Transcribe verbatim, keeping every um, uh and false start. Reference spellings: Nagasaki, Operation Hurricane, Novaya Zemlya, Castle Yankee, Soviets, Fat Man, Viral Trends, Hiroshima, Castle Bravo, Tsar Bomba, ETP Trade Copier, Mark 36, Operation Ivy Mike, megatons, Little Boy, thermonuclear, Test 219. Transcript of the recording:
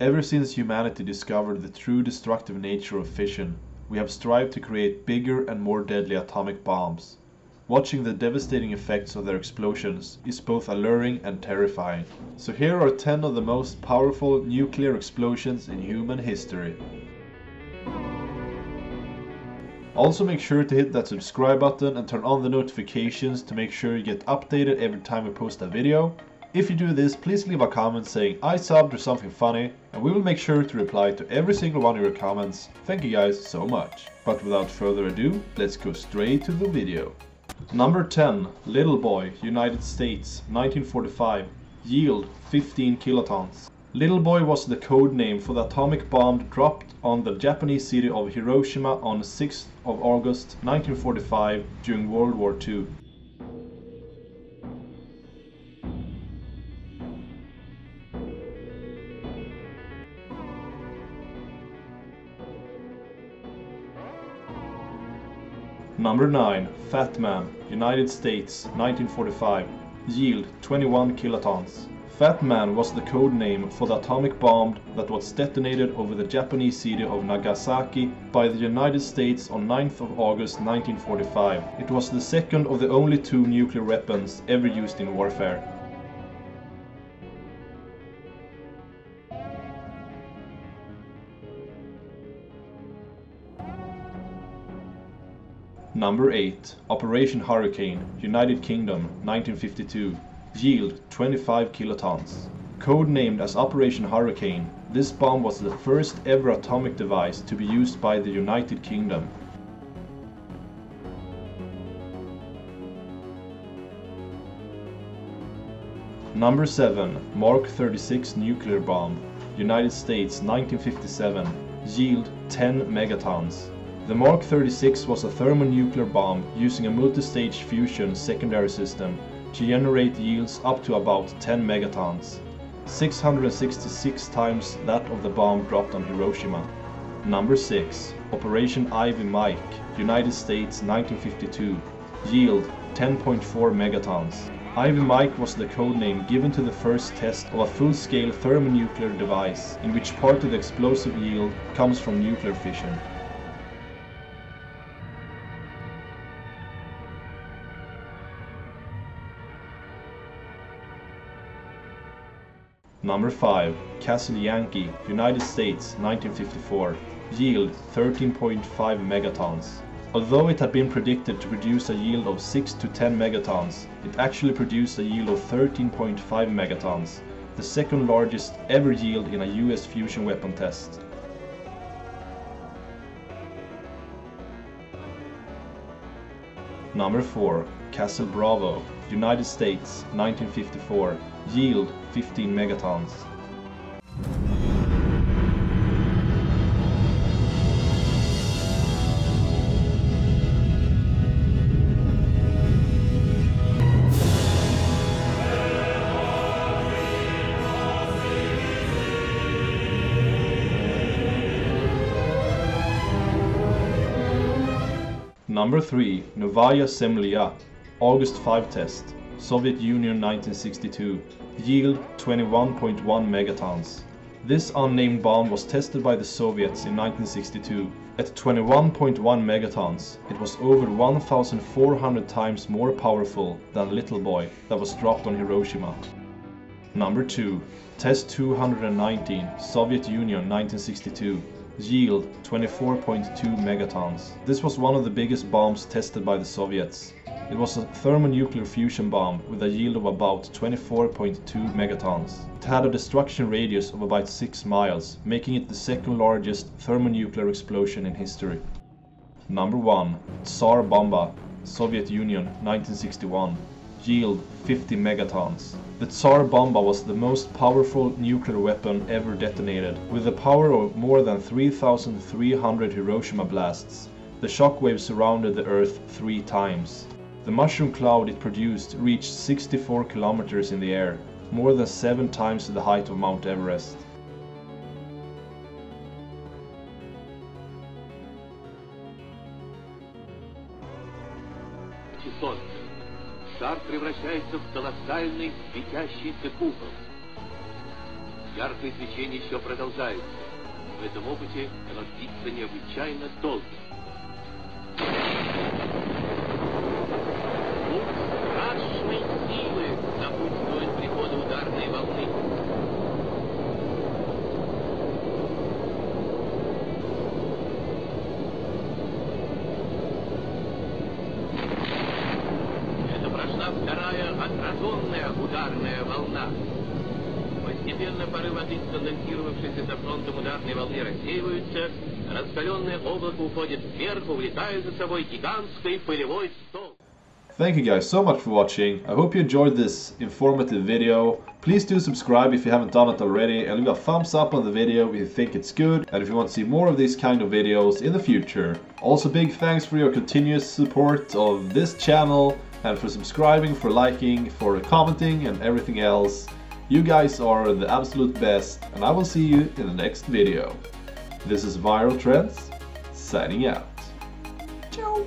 Ever since humanity discovered the true destructive nature of fission, we have strived to create bigger and more deadly atomic bombs. Watching the devastating effects of their explosions is both alluring and terrifying. So here are ten of the most powerful nuclear explosions in human history. Also make sure to hit that subscribe button and turn on the notifications to make sure you get updated every time we post a video. If you do this, please leave a comment saying I subbed or something funny, and we will make sure to reply to every single one of your comments. Thank you guys so much. But without further ado, let's go straight to the video. Number ten. Little Boy, United States, nineteen forty-five. Yield, fifteen kilotons. Little Boy was the code name for the atomic bomb dropped on the Japanese city of Hiroshima on sixth of August nineteen forty-five during World War Two. Number nine. Fat Man, United States, nineteen forty-five. Yield, twenty-one kilotons. Fat Man was the code name for the atomic bomb that was detonated over the Japanese city of Nagasaki by the United States on ninth of August nineteen forty-five. It was the second of the only two nuclear weapons ever used in warfare. Number eight. Operation Hurricane, United Kingdom, nineteen fifty-two. Yield, twenty-five kilotons. Codenamed as Operation Hurricane, this bomb was the first ever atomic device to be used by the United Kingdom. Number seven. Mark thirty-six nuclear bomb, United States, nineteen fifty-seven. Yield, ten megatons. The Mark thirty-six was a thermonuclear bomb using a multi-stage fusion secondary system to generate yields up to about ten megatons, six hundred sixty-six times that of the bomb dropped on Hiroshima. Number six. Operation Ivy Mike, United States, nineteen fifty-two. Yield, ten point four megatons. Ivy Mike was the codename given to the first test of a full-scale thermonuclear device in which part of the explosive yield comes from nuclear fission. Number five. Castle Yankee, United States, nineteen fifty-four. Yield, thirteen point five megatons. Although it had been predicted to produce a yield of six to ten megatons, it actually produced a yield of thirteen point five megatons, the second largest ever yield in a U S fusion weapon test. Number four. Castle Bravo, United States, nineteen fifty-four. Yield, fifteen megatons. Number three. Novaya Zemlya, August fifth test, Soviet Union, nineteen sixty-two. Yield, twenty-one point one megatons. This unnamed bomb was tested by the Soviets in nineteen sixty-two. At twenty-one point one megatons, it was over one thousand four hundred times more powerful than Little Boy that was dropped on Hiroshima. Number two. Test two hundred nineteen, Soviet Union, nineteen sixty-two. Yield, twenty-four point two megatons. This was one of the biggest bombs tested by the Soviets. It was a thermonuclear fusion bomb with a yield of about twenty-four point two megatons. It had a destruction radius of about six miles, making it the second largest thermonuclear explosion in history. Number one. Tsar Bomba, Soviet Union, nineteen sixty-one. Yield, fifty megatons. The Tsar Bomba was the most powerful nuclear weapon ever detonated. With the power of more than three thousand three hundred Hiroshima blasts, the shockwave surrounded the Earth three times. The mushroom cloud it produced reached sixty-four kilometers in the air, more than seven times the height of Mount Everest. Шар превращается в колоссальный светящийся купол. Яркое свечение еще продолжается. В этом опыте оно длится необычайно долго. Страшной силы напутствует приходу ударной волны. Это прошла вторая отраженная ударная волна. Постепенно порыв воды, конденсировавшийся за фронтом ударной волны, рассеиваются, раскаленное облако уходит вверх, увлекая за собой гигантский пылевой столб. Thank you guys so much for watching. I hope you enjoyed this informative video. Please do subscribe if you haven't done it already, and leave a thumbs up on the video if you think it's good and if you want to see more of these kind of videos in the future. Also, big thanks for your continuous support of this channel and for subscribing, for liking, for commenting and everything else. You guys are the absolute best, and I will see you in the next video. This is Viral Trends, signing out. Ciao!